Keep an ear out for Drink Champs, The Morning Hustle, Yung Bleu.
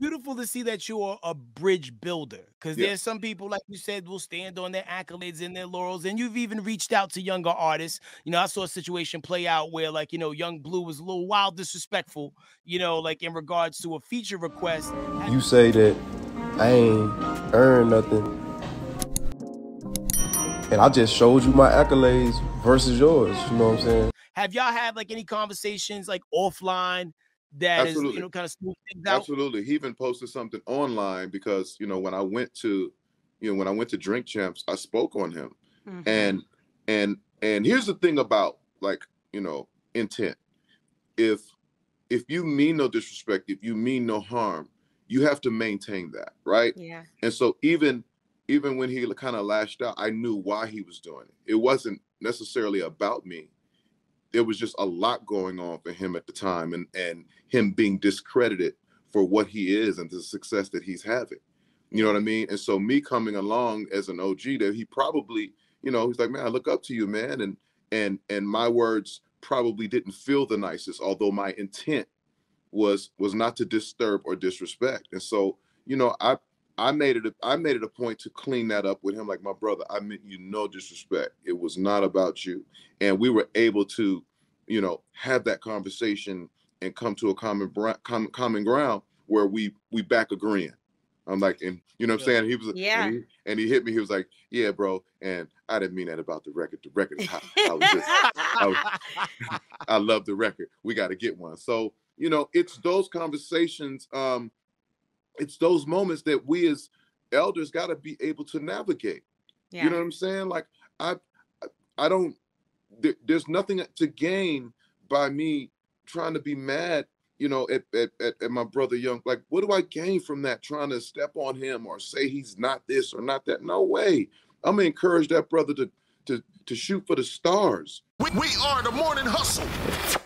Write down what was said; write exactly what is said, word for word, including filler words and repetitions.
beautiful to see that you are a bridge builder, because yeah. there's some people, like you said, will stand on their accolades and their laurels. And you've even reached out to younger artists. You know, I saw a situation play out where, like, you know, Yung Bleu was a little wild disrespectful, you know, like in regards to a feature request. You say that I ain't earned nothing, and I just showed you my accolades versus yours. You know what I'm saying? Have y'all had like any conversations like offline that Absolutely. Is, you know, kind of smooth things out? Absolutely. He even posted something online because, you know, when I went to, you know, when I went to Drink Champs, I spoke on him. Mm-hmm. And, and, and here's the thing about like, you know, intent. If, if you mean no disrespect, if you mean no harm, you have to maintain that. Right. Yeah. And so even, even when he kind of lashed out, I knew why he was doing it. It wasn't necessarily about me. There was just a lot going on for him at the time, and, and him being discredited for what he is and the success that he's having. You know what I mean? And so me coming along as an O G there, he probably, you know, he's like, man, I look up to you, man. And, and, and my words probably didn't feel the nicest, although my intent was, was not to disturb or disrespect. And so, you know, I, I made it, a, I made it a point to clean that up with him. Like, my brother, I meant you no disrespect. It was not about you. And we were able to, you know, have that conversation and come to a common common, common ground where we, we back agreeing. I'm like, and you know what I'm saying? He was, yeah. And he, and he hit me. He was like, yeah, bro. And I didn't mean that about the record. The record is hot. I was just, I, was, I love the record. We got to get one. So, you know, it's those conversations, um, it's those moments that we as elders got to be able to navigate. Yeah. You know what I'm saying? Like, I, I don't, there, there's nothing to gain by me trying to be mad, you know, at, at, at, at my brother Yung. Like, what do I gain from that? Trying to step on him or say he's not this or not that. No way. I'm going to encourage that brother to, to, to shoot for the stars. We, we are the Morning Hustle.